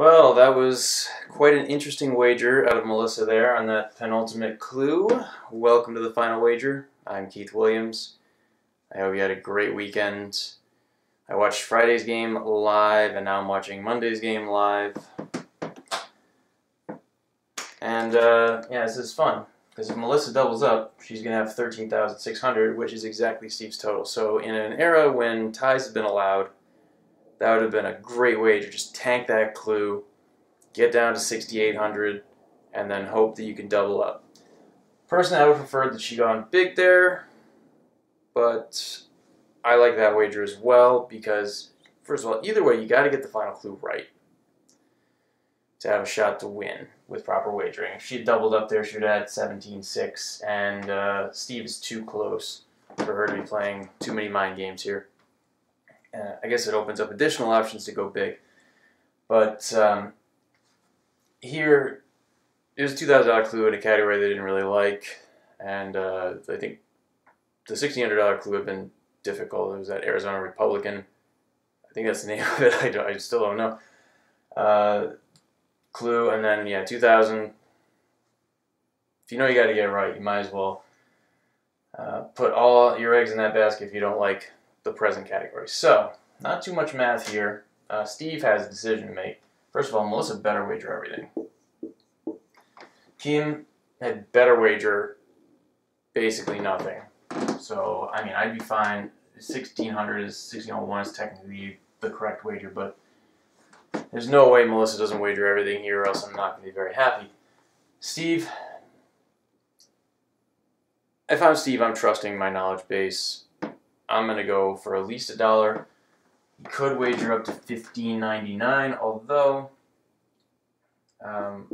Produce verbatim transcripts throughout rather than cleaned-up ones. Well, that was quite an interesting wager out of Melissa there on that penultimate clue. Welcome to The Final Wager. I'm Keith Williams. I hope you had a great weekend. I watched Friday's game live, and now I'm watching Monday's game live. And, uh, yeah, this is fun. Because if Melissa doubles up, she's going to have thirteen thousand six hundred, which is exactly Steve's total. So in an era when ties have been allowed, that would have been a great way to just tank that clue, get down to sixty-eight hundred, and then hope that you can double up. Personally, I would have preferred that she gone big there, but I like that wager as well because, first of all, either way, you got to get the final clue right to have a shot to win with proper wagering. If she had doubled up there, she would have had seventeen six, and uh, Steve is too close for her to be playing too many mind games here. Uh, I guess it opens up additional options to go big. But um, here, it was a two thousand dollar clue in a category they didn't really like, and uh, I think the sixteen hundred dollar clue had been difficult. It was that Arizona Republican. I think that's the name of it. I, don't, I still don't know. Uh, clue, and then, yeah, two thousand. If you know you got to get it right, you might as well uh, put all your eggs in that basket if you don't like the present category. So, not too much math here. Uh, Steve has a decision to make. First of all, Melissa better wager everything. Kim had better wager basically nothing. So, I mean, I'd be fine. sixteen hundred is, sixteen oh one is technically the correct wager, but there's no way Melissa doesn't wager everything here, or else I'm not going to be very happy. Steve, if I'm Steve, I'm trusting my knowledge base. I'm going to go for at least a dollar. You could wager up to fifteen ninety-nine, although um,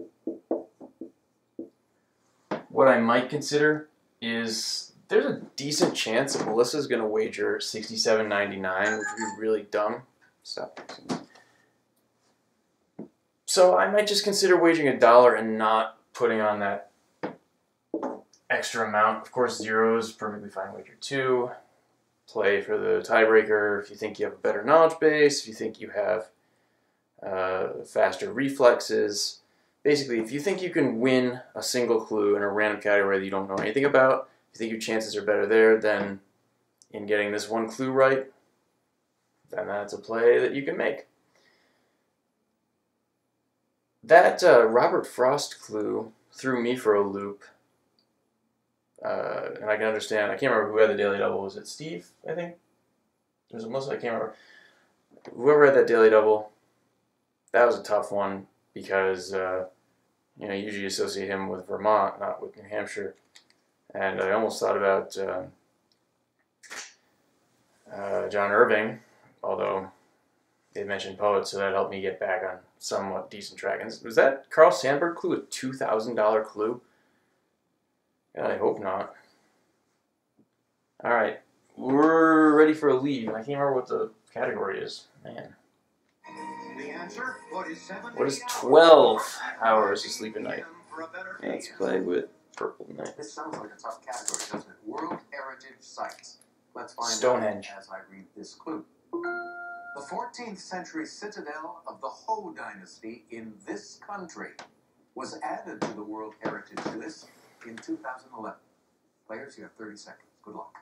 what I might consider is there's a decent chance that Melissa's going to wager sixty-seven ninety-nine, which would be really dumb. So, so I might just consider wagering a dollar and not putting on that extra amount. Of course, zero is perfectly fine wager two. Play for the tiebreaker if you think you have a better knowledge base, if you think you have uh, faster reflexes. Basically, if you think you can win a single clue in a random category that you don't know anything about, if you think your chances are better there than in getting this one clue right, then that's a play that you can make. That uh, Robert Frost clue threw me for a loop. Uh, and I can understand, I can't remember who had the Daily Double. Was it Steve, I think? It was Melissa, I can't remember. Whoever had that Daily Double, that was a tough one because, uh, you know, you usually associate him with Vermont, not with New Hampshire. And I almost thought about uh, uh, John Irving, although they mentioned poets, so that helped me get back on somewhat decent track. And was that Carl Sandberg clue, a two thousand dollar clue? I hope not. Alright, we're ready for a lead. I can't remember what the category is. Man. The answer, what is, what is twelve hours, hours of sleep a night? Let's play with Purple Knight. This sounds like a tough category, doesn't it? World Heritage Sites. Let's find Stonehenge out as I read this clue. The fourteenth century citadel of the Ho dynasty in this country was added to the World Heritage List in two thousand eleven. Players, you have thirty seconds. Good luck.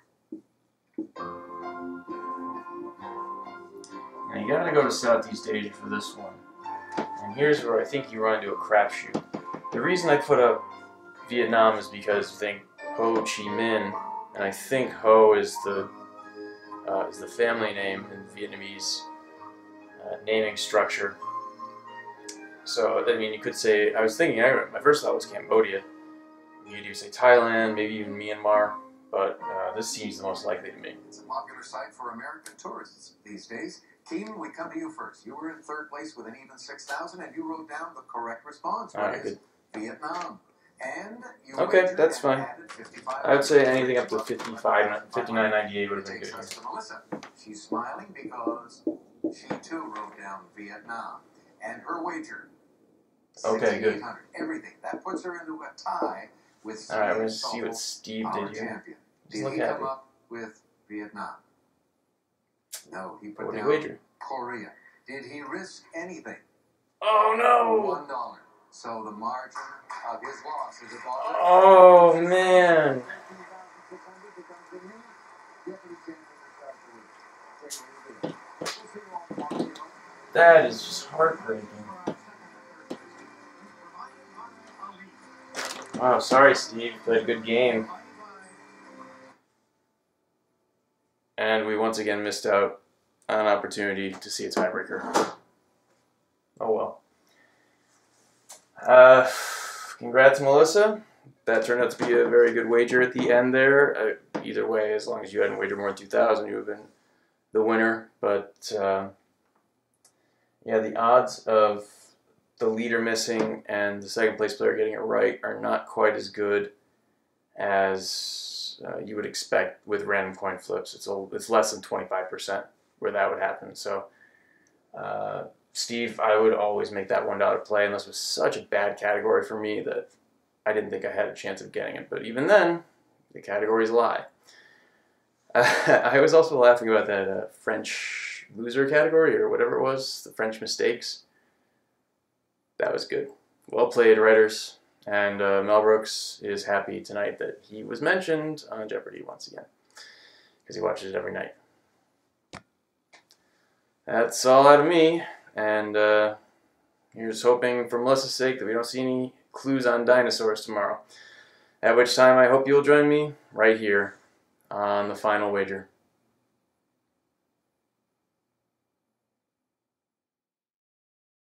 Now you gotta go to Southeast Asia for this one. And here's where I think you run into a crapshoot. The reason I put up Vietnam is because I think Ho Chi Minh, and I think Ho is the uh, is the family name in Vietnamese uh, naming structure. So I mean, you could say I was thinking. I, my first thought was Cambodia. You could even say Thailand, maybe even Myanmar, but uh, this seems the most likely to me. It's a popular site for American tourists these days. Kim, we come to you first. You were in third place with an even six thousand, and you wrote down the correct response. All right, good. Vietnam. And you okay, that's fine. I would say anything up to fifty-five, fifty-nine ninety-eight would have been good. Melissa. She's smiling because she too wrote down Vietnam, and her wager. Okay, good. Everything that puts her into a tie. Alright, I'm going to see what Steve did here. Did he come up with Vietnam? No, he put down Korea. Did he risk anything? Oh no! One dollar. So the margin of his loss is about. Oh man! That is just heartbreaking. Wow, sorry Steve, played a good game. And we once again missed out on an opportunity to see a tiebreaker. Oh well. Uh, congrats Melissa. That turned out to be a very good wager at the end there. Uh, either way, as long as you hadn't wagered more than two thousand, you would have been the winner. But uh, yeah, the odds of the leader missing and the second place player getting it right are not quite as good as uh, you would expect with random coin flips. It's a, it's less than twenty-five percent where that would happen. So uh, Steve, I would always make that one dollar play, and this was such a bad category for me that I didn't think I had a chance of getting it. But even then, the categories lie. Uh, I was also laughing about that uh, French loser category, or whatever it was, the French mistakes. That was good. Well played, writers. And uh, Mel Brooks is happy tonight that he was mentioned on Jeopardy! Once again, because he watches it every night. That's all out of me. And uh, here's hoping, for Melissa's sake, that we don't see any clues on dinosaurs tomorrow. At which time I hope you'll join me right here on The Final Wager.